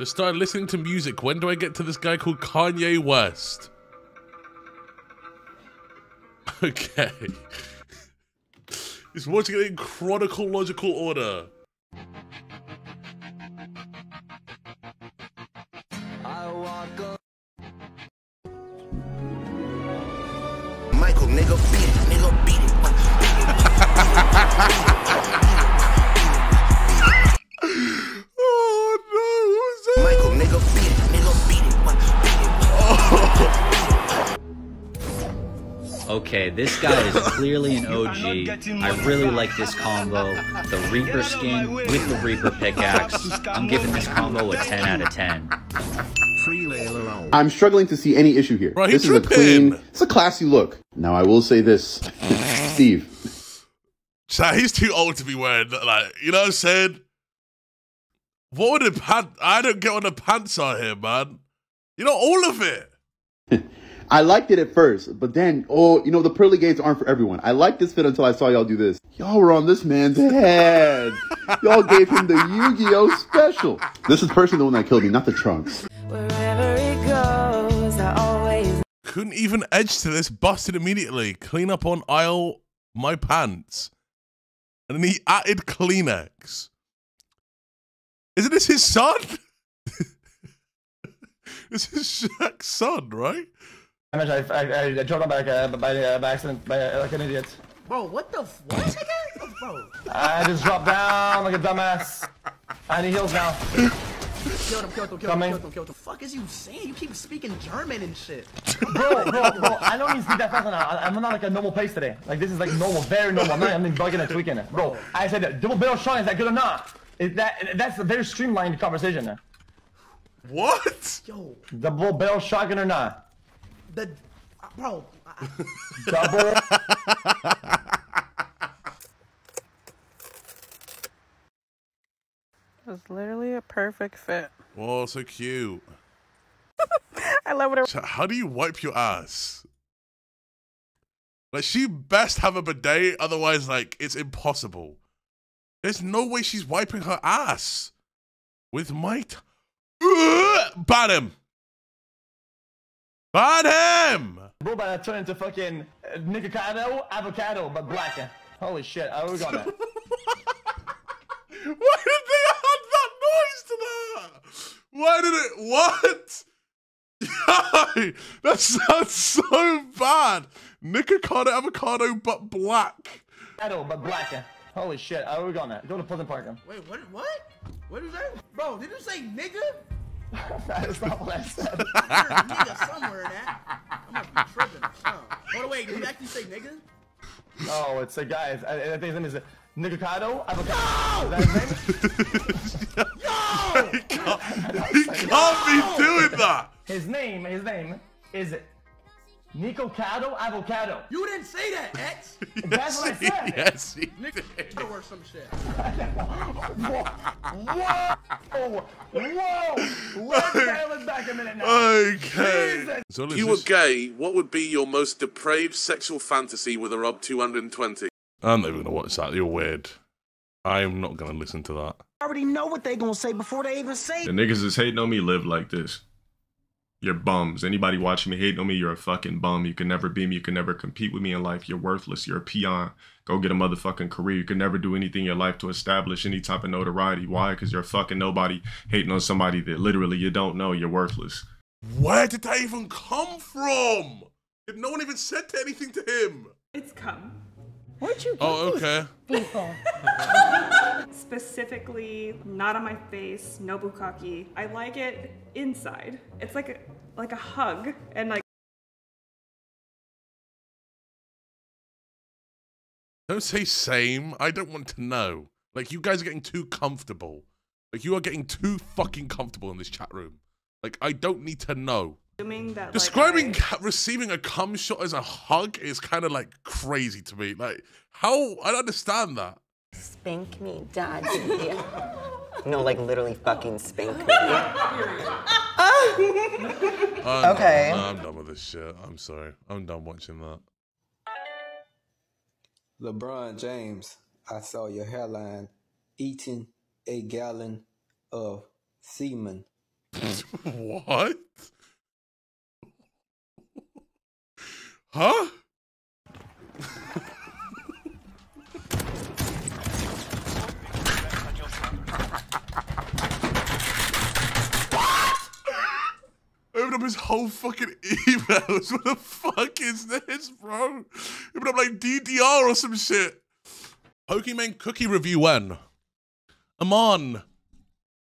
Just started listening to music. When do I get to this guy called Kanye West? Okay. He's watching it in chronological order. Michael, nigga, beat it, nigga, beat it. Oh no, what was that? Michael, nigga, beat it, nigga, beat it, beat it. Okay, this guy is clearly an OG. I really like this combo. The Reaper skin with the Reaper pickaxe. I'm giving this combo a 10 out of 10. I'm struggling to see any issue here. Right, this is a clean, it's a classy look. Now I will say this, Steve. So he's too old to be wearing, like, you know what I'm saying? What would the pants, I don't get on the pants out here, man. You know, all of it. I liked it at first, but then, oh, you know, the pearly gates aren't for everyone. I liked this fit until I saw y'all do this. Y'all were on this man's head. Y'all gave him the Yu-Gi-Oh special. This is personally the one that killed me, not the trunks. Wherever it goes, I always... Couldn't even edge to this, busted immediately. Clean up on aisle, my pants. And then he added Kleenex. Isn't this his son? This is Shaq's son, right? I dropped him by accident, like an idiot. Bro, what the f- what again? Bro. I just dropped down like a dumbass. I need heals now. Killed him. What the fuck is you saying? You keep speaking German and shit. Bro, I don't even speak that fast now. I'm not like a normal pace today. Like, this is like normal, very normal. I'm not bugging and tweaking it. Bro, I said that double barrel shot, is that good or not? Is that's a very streamlined conversation. What? Yo. Double barrel shotgun or not? The... Bro. Double... It's literally a perfect fit. Whoa, so cute. I love it. How do you wipe your ass? Like, she best have a bidet, otherwise, like, it's impossible. There's no way she's wiping her ass with might. Ban him. Ban him. Bro, but I turned into fucking Nicocado Avocado, but blacker. Holy shit! Oh, we got that. Why did they add that noise to that? Why did it? What? Yo, that sounds so bad. Nicocado Avocado, but black. But blacker. Holy shit! Oh, we got that. Go to Pleasant Park. Wait, what? What? What is that, bro? Did you say nigga? That is not what I said. Nigga somewhere in that. I'm gonna be tripping. Oh wait, did you actually say nigga? No, it's a guy. I think his name is. Nicocado Avocado. No! No! He can't be doing that. His name is Nicocado Avocado. You didn't say that, X. Yes, that's what I said. Yes, he did. Or some shit. Whoa! Let's back a minute now. Okay. So if you were gay, what would be your most depraved sexual fantasy with a Rob 220? I'm not even gonna watch that, you're weird. I'm not gonna listen to that. I already know what they gonna say before they even say it. The niggas that's hating on me live like this. You're bums. Anybody watching me hating on me, you're a fucking bum. You can never be me, you can never compete with me in life. You're worthless, you're a peon. Go get a motherfucking career. You can never do anything in your life to establish any type of notoriety. Why? Because you're a fucking nobody hating on somebody that literally you don't know, you're worthless. Where did that even come from? If no one even said anything to him. It's come. Where'd you get these people? Specifically, not on my face, no bukkake. I like it inside. It's like a hug and like. Don't say same. I don't want to know. Like, you guys are getting too comfortable. Like, you are getting too fucking comfortable in this chat room. Like, I don't need to know. That, describing like, receiving a cum shot as a hug is kind of like crazy to me. Like, how? I don't understand that. Spank me, daddy. No, like literally fucking spank me. Okay. I'm done with this shit. I'm sorry. I'm done watching that. LeBron James, I saw your hairline eating a gallon of semen. What? Huh? Opened up his whole fucking emails. What the fuck is this, bro? Opened up like DDR or some shit. Pokemon cookie review when? Amon.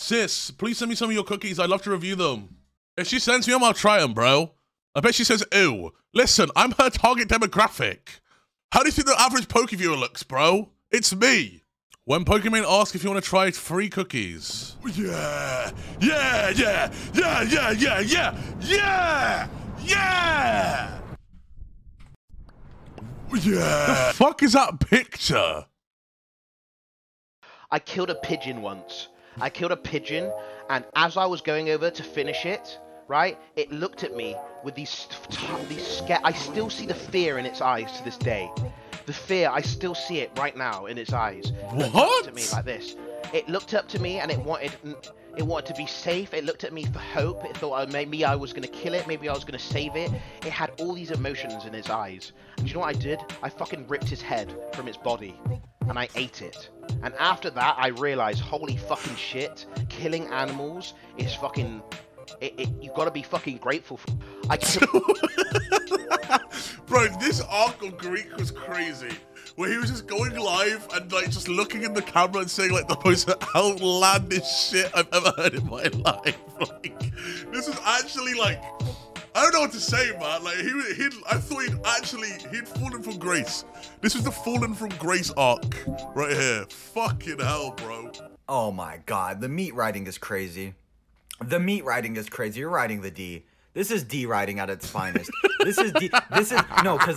Sis, please send me some of your cookies. I'd love to review them. If she sends me them, I'll try them, bro. I bet she says, ew. Listen, I'm her target demographic. How do you think the average Poke viewer looks, bro? It's me. When Pokemon ask if you want to try free cookies. Yeah. The fuck is that picture? I killed a pigeon once. I killed a pigeon, and as I was going over to finish it, right, it looked at me with these scare. I still see the fear in its eyes to this day. The fear, I still see it right now in its eyes. What? It looked at me like this. It looked up to me and it wanted to be safe. It looked at me for hope. It thought maybe I was going to kill it. Maybe I was going to save it. It had all these emotions in its eyes. And do you know what I did? I fucking ripped his head from its body and I ate it. And after that, I realized, holy fucking shit, killing animals is fucking... you've got to be fucking grateful for... Bro, this arc of Greek was crazy, where he was just going live and like just looking in the camera and saying like the most outlandish shit I've ever heard in my life. Like, this is actually like, I don't know what to say, man. Like, I thought he'd fallen from grace. This was the fallen from grace arc right here. Fucking hell, bro. Oh my God, the meat riding is crazy. The meat riding is crazy. You're riding the D. This is D riding at its finest. This is D. This is no, cause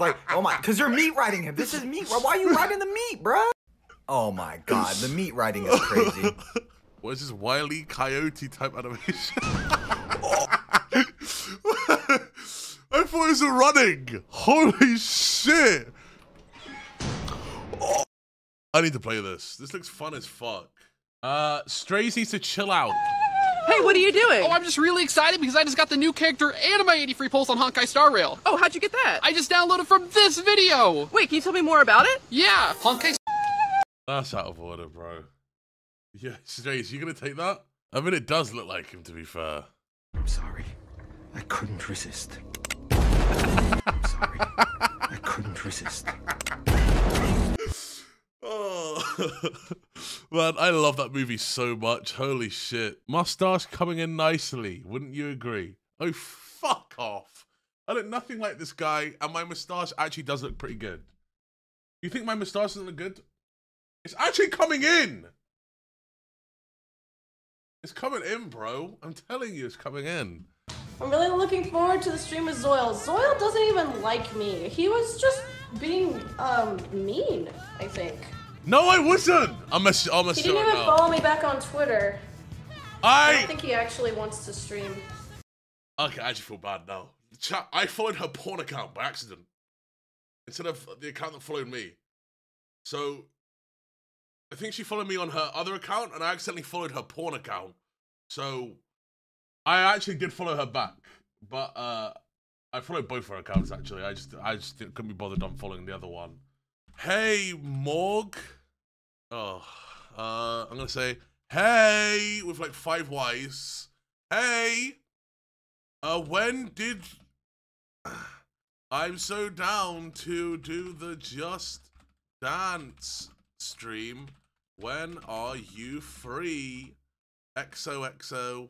like, oh my, cause you're meat riding him. This is meat. Why are you riding the meat, bro? Oh my God, the meat riding is crazy. What is this Wile E. Coyote type animation? Oh. I thought it was a running. Holy shit! Oh. I need to play this. This looks fun as fuck. Stray needs to chill out. Hey, what are you doing? Oh, I'm just really excited because I just got the new character and my 80 free pulse on Honkai Star Rail. Oh, how'd you get that? I just downloaded from this video. Wait, can you tell me more about it? Yeah, Honkai. That's out of order, bro. Yeah, Jace, you gonna take that? I mean, it does look like him, to be fair. I'm sorry. I couldn't resist. I'm sorry. I couldn't resist. Oh, man, I love that movie so much. Holy shit. Mustache coming in nicely. Wouldn't you agree? Oh, fuck off. I look nothing like this guy, and my mustache actually does look pretty good. You think my mustache doesn't look good? It's actually coming in. It's coming in, bro. I'm telling you, it's coming in. I'm really looking forward to the stream with Zoil. Zoil doesn't even like me. He was just being mean, I think. No, I wasn't. I'm a He didn't even follow me back on Twitter. I don't think he actually wants to stream. Okay, I just feel bad now. Chat, I followed her porn account by accident instead of the account that followed me. So I think she followed me on her other account, and I accidentally followed her porn account. So I actually did follow her back, but I followed both her accounts actually. I just couldn't be bothered on following the other one. Hey, Morg. Oh, I'm going to say, hey, with like 5 Ys. Hey, when did... I'm so down to do the Just Dance stream. When are you free? XOXO.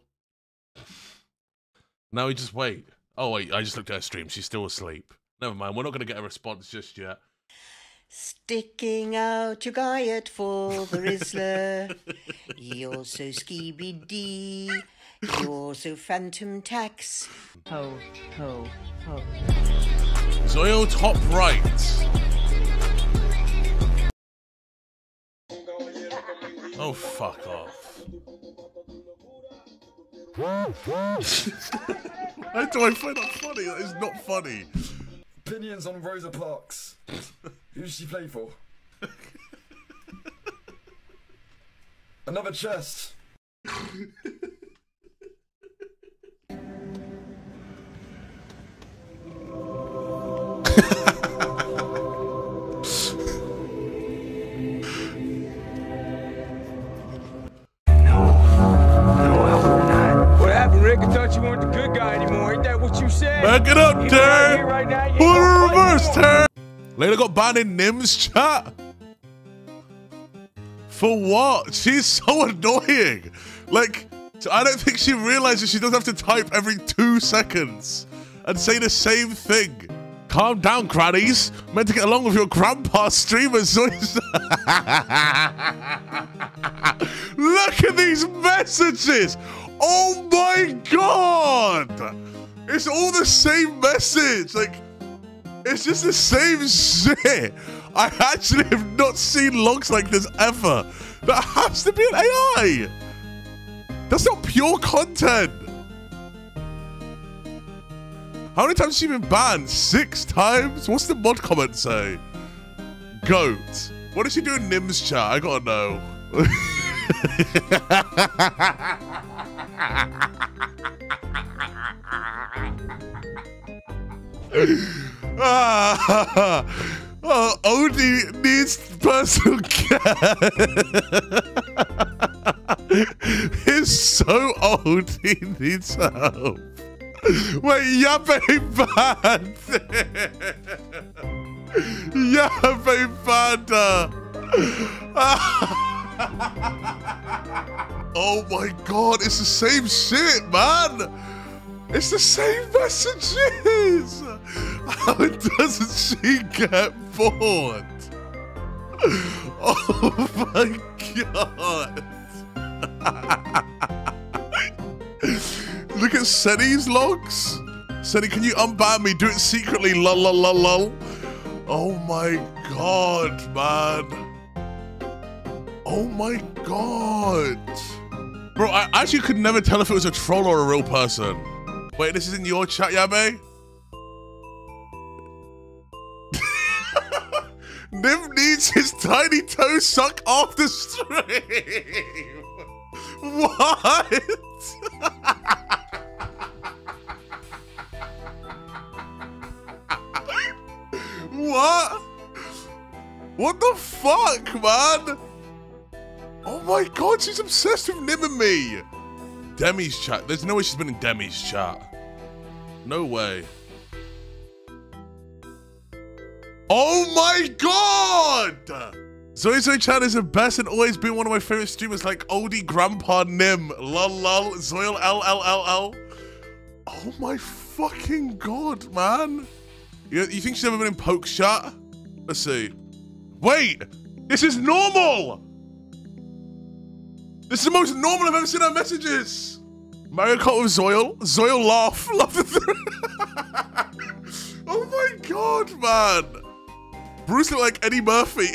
Now we just wait. Oh, wait, I just looked at her stream. She's still asleep. Never mind. We're not going to get a response just yet. Sticking out your guyet for the Rizzler. You're so skibidi. You're so phantom tax. Ho, ho, ho. Zoil top right. Oh, fuck off. Why do I find that funny? That is not funny. Opinions on Rosa Parks. Who does she play for? Another chest. Back it up, Terry. Put it in reverse, Terry. Layla got banned in Nymn's chat. For what? She's so annoying. Like, I don't think she realizes she doesn't have to type every 2 seconds and say the same thing. Calm down, crannies. Meant to get along with your grandpa's streamer, so look at these messages. Oh my God. It's all the same message. Like, it's just the same shit. I actually have not seen logs like this ever. That has to be an AI. That's not pure content. How many times has she been banned? 6 times? What's the mod comment say? Goat. What did she do in Nymn's chat? I gotta know. Oh, Odie needs personal care. He's so old, he needs help. Wait, Yappe banned. Yappe banned her. Oh my God, it's the same shit, man. It's the same messages. How doesn't she get bored? Oh my God. Look at Sennie's logs. Sennie, can you unban me? Do it secretly, lol, lol, lol, lol. Oh my God, man. Oh my God. Bro, I actually could never tell if it was a troll or a real person. Wait, this is in your chat, Yabe? Nymn needs his tiny toe suck after stream. What? What? What the fuck, man? Oh my God, she's obsessed with Nymn and me. Demi's chat. There's no way she's been in Demi's chat. No way. Oh my God! Zoil chat is the best and always been one of my favorite streamers, like oldie grandpa Nymn. Lol lol. Zoil LLLL. Oh my fucking God, man. You think she's ever been in Poke chat? Let's see. Wait! This is normal! This is the most normal I've ever seen our messages. Mario Kart with Zoil. Zoil laugh. Love the three. Oh my God, man. Bruce looked like Eddie Murphy.